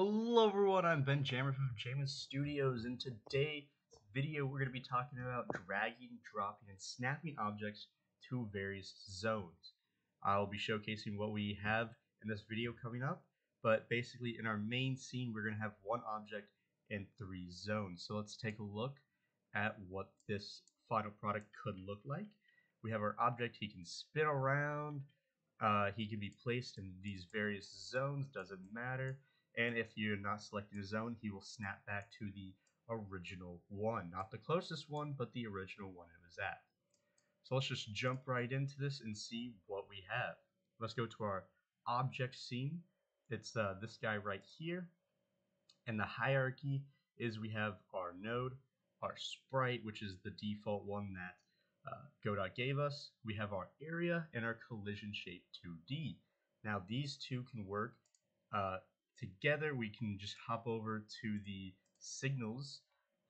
Hello everyone, I'm Ben Jammer from Jamin Studios, and today's video we're going to be talking about dragging, dropping, and snapping objects to various zones. I'll be showcasing what we have in this video coming up, but basically in our main scene we're going to have one object and three zones. So let's take a look at what this final product could look like. We have our object, he can spin around, he can be placed in these various zones, doesn't matter. And if you're not selecting a zone, he will snap back to the original one. Not the closest one, but the original one it was at. So let's just jump right into this and see what we have. Let's go to our object scene. It's this guy right here. And the hierarchy is we have our node, our sprite, which is the default one that Godot gave us. We have our area and our collision shape 2D. Now these two can work together. We can just hop over to the signals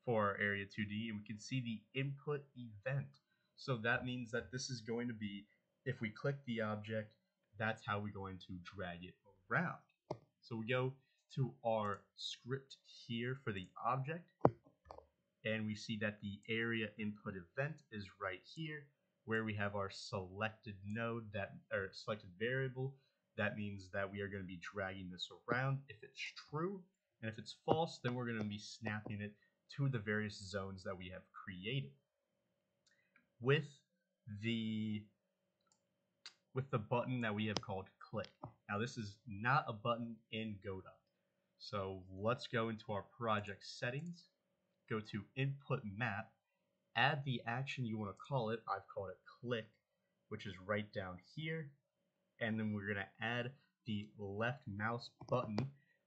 for our area 2D, and we can see the input event. So that means that this is going to be, if we click the object, that's how we're going to drag it around. So we go to our script here for the object, and we see that the area input event is right here, where we have our selected node that, or selected variable. That means that we are going to be dragging this around if it's true, and if it's false, then we're going to be snapping it to the various zones that we have created. With the button that we have called click. Now this is not a button in Godot. So let's go into our project settings, go to input map, add the action you want to call it. I've called it click, which is right down here. And then we're going to add the left mouse button.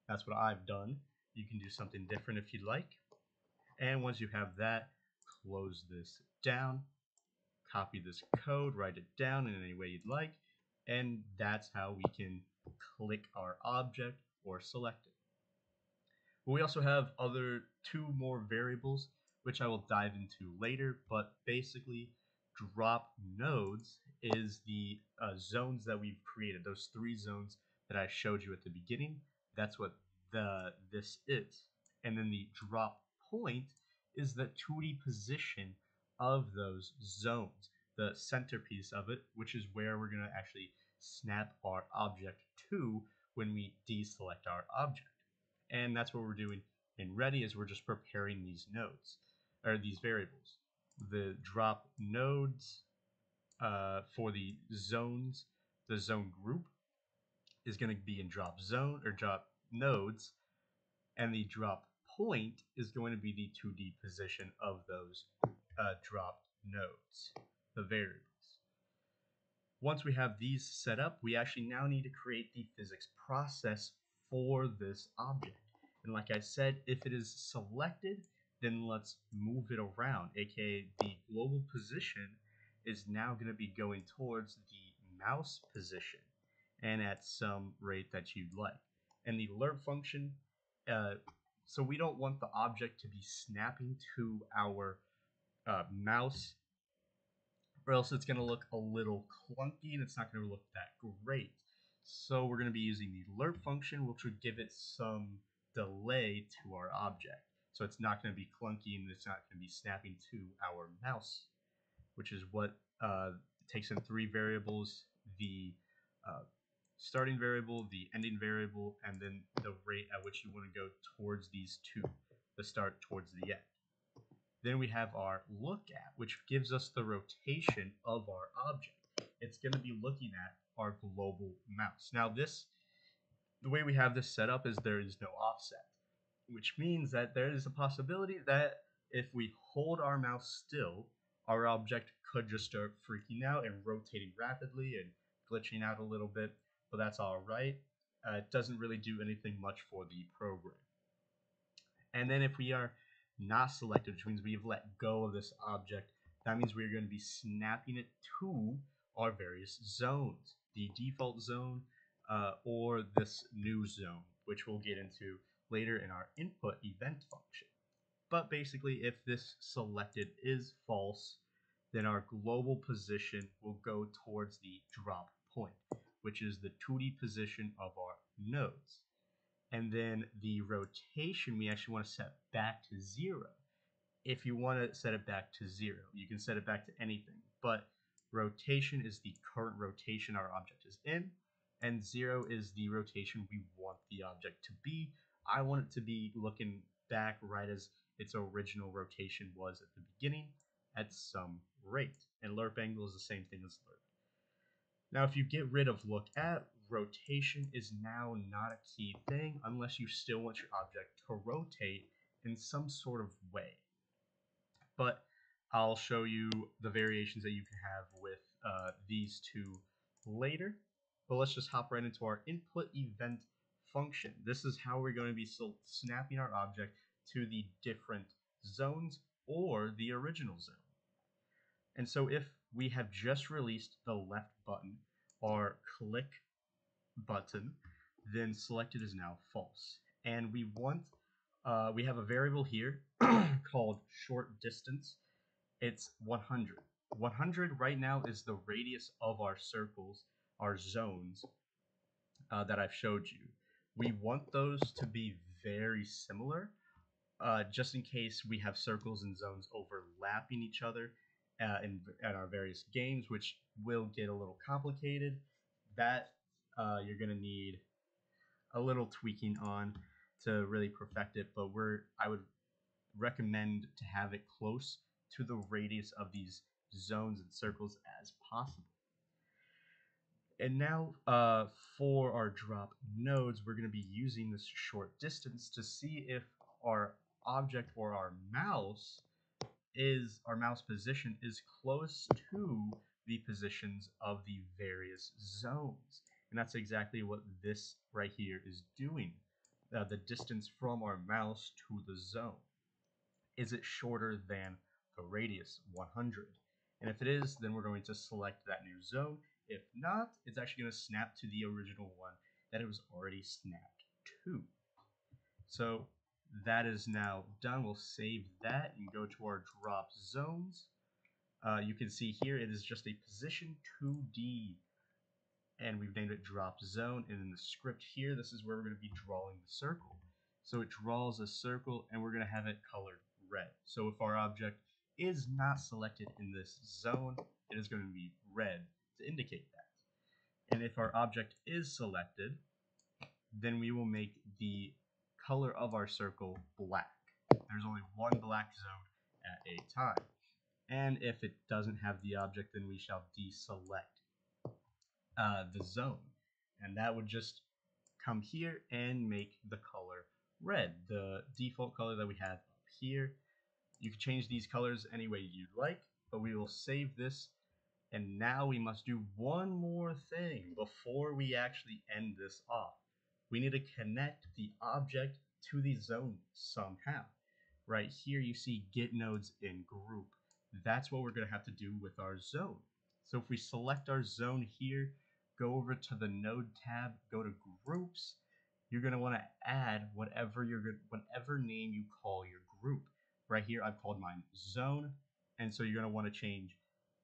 That's what I've done. You can do something different if you'd like. And once you have that, close this down, copy this code, write it down in any way you'd like, and that's how we can click our object or select it. But we also have other two more variables, which I will dive into later, but basically drop nodes is the zones that we've created, those three zones that I showed you at the beginning. That's what this is. And then the drop point is the 2D position of those zones, the centerpiece of it, which is where we're going to actually snap our object to when we deselect our object. And that's what we're doing in Ready, is we're just preparing these nodes, or these variables. The drop nodes for the zones, the zone group is going to be in drop zone or drop nodes, and the drop point is going to be the 2D position of those dropped nodes, the variables. Once we have these set up, we actually now need to create the physics process for this object. And like I said, if it is selected, then let's move it around, aka the global position is now going to be going towards the mouse position, and at some rate that you'd like. And the lerp function, so we don't want the object to be snapping to our mouse, or else it's going to look a little clunky and it's not going to look that great. So we're going to be using the lerp function, which would give it some delay to our object. So it's not going to be clunky and it's not going to be snapping to our mouse, which is what takes in three variables, the starting variable, the ending variable, and then the rate at which you want to go towards these two, the start towards the end. Then we have our look at, which gives us the rotation of our object. It's going to be looking at our global mouse. Now this, the way we have this set up is there is no offset, which means that there is a possibility that if we hold our mouse still, our object could just start freaking out and rotating rapidly and glitching out a little bit, but that's all right. It doesn't really do anything much for the program. And then if we are not selected, which means we've let go of this object, that means we're going to be snapping it to our various zones, the default zone or this new zone, which we'll get into later in our input event function. But basically, if this selected is false, then our global position will go towards the drop point, which is the 2D position of our nodes. And then the rotation, we actually want to set back to 0. If you want to set it back to 0, you can set it back to anything. But rotation is the current rotation our object is in, and 0 is the rotation we want the object to be. I want it to be looking back right as its original rotation was at the beginning at some rate. And lerp angle is the same thing as lerp. Now, if you get rid of LookAt, rotation is now not a key thing unless you still want your object to rotate in some sort of way. But I'll show you the variations that you can have with these two later. But let's just hop right into our input event function. This is how we're going to be snapping our object to the different zones or the original zone. And so if we have just released the left button, our click button, then selected is now false. And we want, we have a variable here called short distance. It's 100. 100 right now is the radius of our circles, our zones that I've showed you. We want those to be very similar, just in case we have circles and zones overlapping each other in our various games, which will get a little complicated. That you're going to need a little tweaking on to really perfect it, but I would recommend to have it close to the radius of these zones and circles as possible. And now for our drop nodes, we're going to be using this short distance to see if our object or our mouse position is close to the positions of the various zones. And that's exactly what this right here is doing. The distance from our mouse to the zone. Is it shorter than the radius 100? And if it is, then we're going to select that new zone. If not, it's actually going to snap to the original one that it was already snapped to. So that is now done. We'll save that and go to our drop zones. You can see here it is just a position 2D, and we've named it drop zone. And in the script here, this is where we're going to be drawing the circle. So it draws a circle, and we're going to have it colored red. So if our object is not selected in this zone, it is going to be red to indicate that. And if our object is selected, then we will make the color of our circle black. There's only one black zone at a time. And if it doesn't have the object, then we shall deselect the zone. And that would just come here and make the color red, the default color that we have up here. You can change these colors any way you like, but we will save this. And now we must do one more thing before we actually end this off. We need to connect the object to the zone somehow. Right here, you see get nodes in group. That's what we're going to have to do with our zone. So if we select our zone here, go over to the node tab, go to groups, you're going to want to add whatever name you call your group. Right here, I've called mine zone. And so you're going to want to change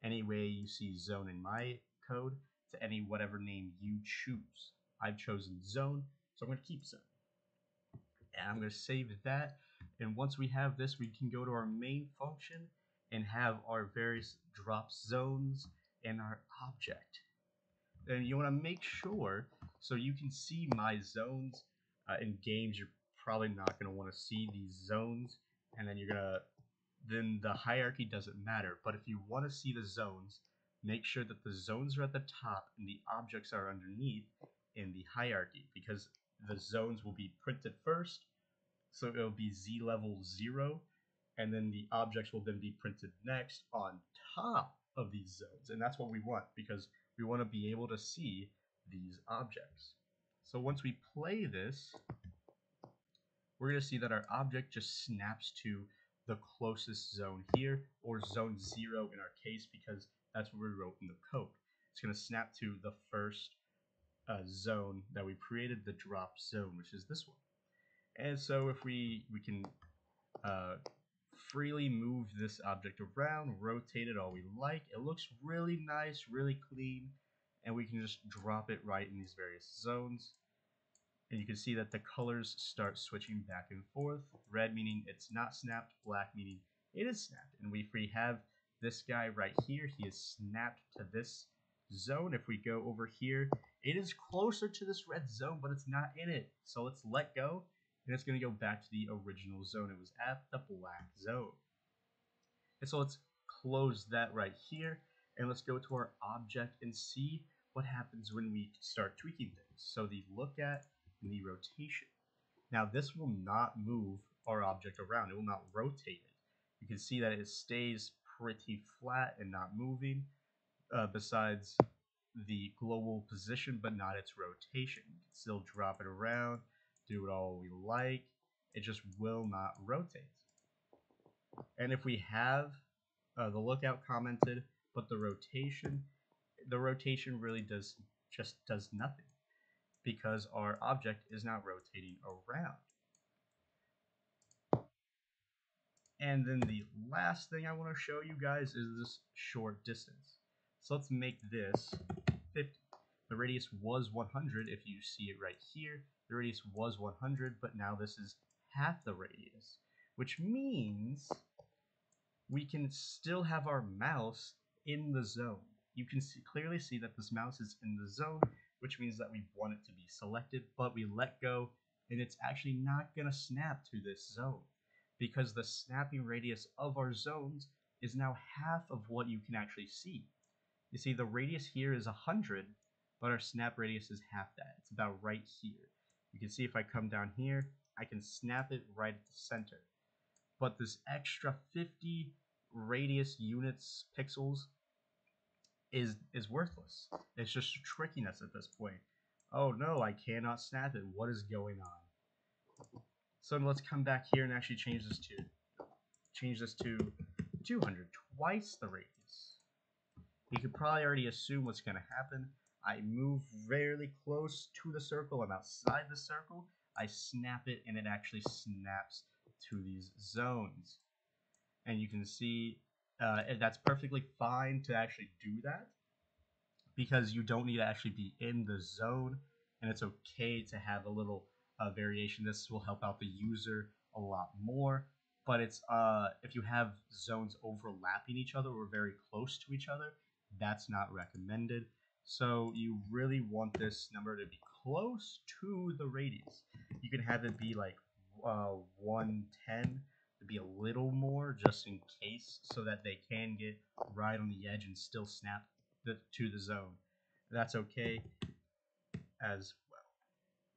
any way you see zone in my code to whatever name you choose. I've chosen zone, so I'm going to keep zone. And I'm going to save that. And once we have this, we can go to our main function and have our various drop zones and our object. And you want to make sure, so you can see my zones in games. You're probably not going to want to see these zones, and then then the hierarchy doesn't matter. But if you want to see the zones, make sure that the zones are at the top and the objects are underneath in the hierarchy, because the zones will be printed first. So it'll be Z level 0. And then the objects will then be printed next on top of these zones. And that's what we want, because we want to be able to see these objects. So once we play this, we're going to see that our object just snaps to the closest zone here, or zone 0 in our case, because that's what we wrote in the code. It's going to snap to the first zone that we created, the drop zone, which is this one. And so if we can freely move this object around, rotate it all we like. It looks really nice, really clean, and we can just drop it right in these various zones. And you can see that the colors start switching back and forth. Red meaning it's not snapped, black meaning it is snapped. And if we have this guy right here, he is snapped to this zone. If we go over here, it is closer to this red zone, but it's not in it. So let's let go, and it's going to go back to the original zone. It was at the black zone. And so let's close that right here, and let's go to our object and see what happens when we start tweaking things. So the look at and the rotation. Now this will not move our object around. It will not rotate it. You can see that it stays pretty flat and not moving, besides the global position, but not its rotation. You can still drop it around, do it all we like. It just will not rotate. And if we have the lookout commented, but the rotation really just does nothing, because our object is not rotating around. And then the last thing I want to show you guys is this short distance. So let's make this 50. The radius was 100. If you see it right here, the radius was 100, but now this is half the radius, which means we can still have our mouse in the zone. You can see, clearly see that this mouse is in the zone, which means that we want it to be selected, but we let go, and it's actually not going to snap to this zone, because the snapping radius of our zones is now half of what you can actually see. You see, the radius here is 100, but our snap radius is half that. It's about right here. You can see if I come down here, I can snap it right at the center. But this extra 50 radius units, pixels, is worthless. It's just tricking us at this point. Oh no, I cannot snap it. What is going on? So let's come back here and actually change this to 200, twice the radius. You could probably already assume what's going to happen. I move fairly close to the circle. I'm outside the circle. I snap it, and it actually snaps to these zones. And you can see that's perfectly fine to actually do that, because you don't need to actually be in the zone, and it's okay to have a little variation. This will help out the user a lot more, but it's if you have zones overlapping each other or very close to each other, that's not recommended. So you really want this number to be close to the radius. You can have it be like 110 to be a little more, just in case, so that they can get right on the edge and still snap to the zone. That's okay as well.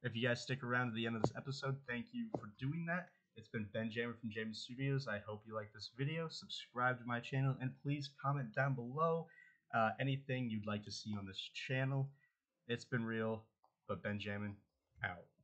If you guys stick around to the end of this episode, thank you for doing that. It's been Ben Jammer from Jamin Studios. I hope you like this video. Subscribe to my channel, and please comment down below anything you'd like to see on this channel. It's been real, but Ben Jammer out.